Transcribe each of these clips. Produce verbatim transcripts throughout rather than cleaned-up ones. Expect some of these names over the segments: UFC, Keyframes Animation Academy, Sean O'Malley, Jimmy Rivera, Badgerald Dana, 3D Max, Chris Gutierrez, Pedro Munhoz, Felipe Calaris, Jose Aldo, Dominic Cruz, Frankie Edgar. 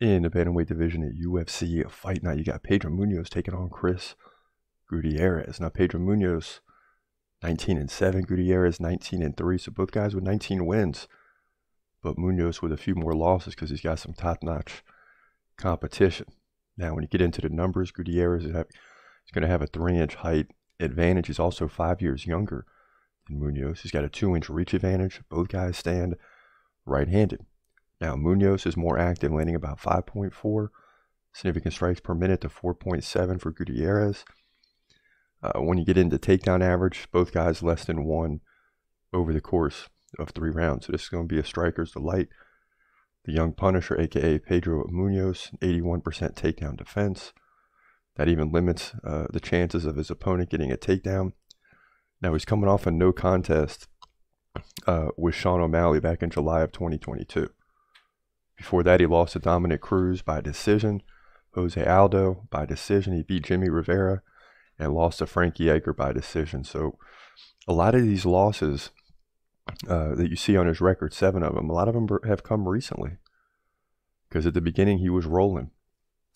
In the bantamweight division at U F C Fight Night, you got Pedro Munhoz taking on Chris Gutierrez. Now, Pedro Munhoz, nineteen and seven. Gutierrez, nineteen and three. So both guys with nineteen wins. But Munhoz with a few more losses because he's got some top-notch competition. Now, when you get into the numbers, Gutierrez is going to have a three inch height advantage. He's also five years younger than Munhoz. He's got a two inch reach advantage. Both guys stand right-handed. Now, Munhoz is more active, landing about five point four significant strikes per minute to four point seven for Gutierrez. Uh, when you get into takedown average, both guys less than one over the course of three rounds. So this is going to be a striker's delight. The young punisher, a k a. Pedro Munhoz, eighty-one percent takedown defense. That even limits uh, the chances of his opponent getting a takedown. Now, he's coming off a no contest uh, with Sean O'Malley back in July of twenty twenty-two. Before that, he lost to Dominic Cruz by decision, Jose Aldo by decision. He beat Jimmy Rivera and lost to Frankie Edgar by decision. So a lot of these losses uh, that you see on his record, seven of them, a lot of them have come recently because at the beginning he was rolling.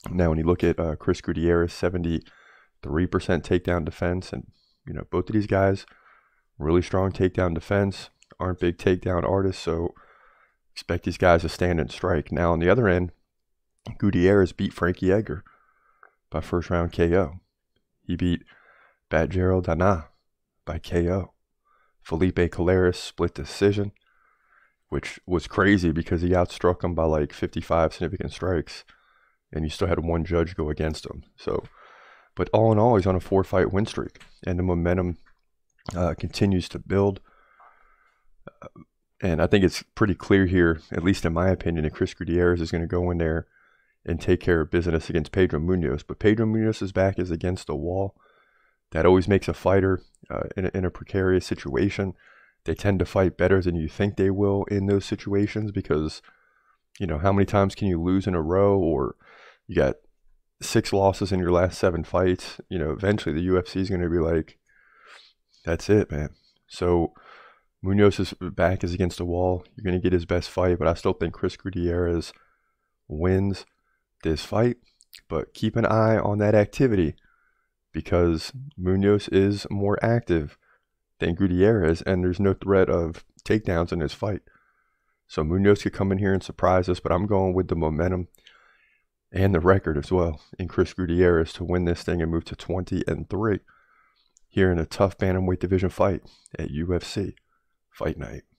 Now, when you look at uh, Chris Gutierrez, seventy-three percent takedown defense, and you know both of these guys, really strong takedown defense, aren't big takedown artists, so expect these guys to stand and strike. Now, on the other end, Gutierrez beat Frankie Edgar by first-round K O. He beat Badgerald Dana by K O. Felipe Calaris split decision, which was crazy because he outstruck him by like fifty-five significant strikes, and you still had one judge go against him. So, but all in all, he's on a four-fight win streak, and the momentum uh, continues to build. Uh, And I think it's pretty clear here, at least in my opinion, that Chris Gutierrez is going to go in there and take care of business against Pedro Munhoz. But Pedro Munhoz's back is against the wall. That always makes a fighter uh, in, a, in a precarious situation. They tend to fight better than you think they will in those situations because, you know, how many times can you lose in a row, or you got six losses in your last seven fights? You know, eventually the U F C is going to be like, that's it, man. So Munhoz's back is against the wall. You're going to get his best fight, but I still think Chris Gutierrez wins this fight. But keep an eye on that activity because Munhoz is more active than Gutierrez, and there's no threat of takedowns in his fight. So Munhoz could come in here and surprise us, but I'm going with the momentum and the record as well in Chris Gutierrez to win this thing and move to twenty and three here in a tough bantamweight division fight at U F C Fight Night.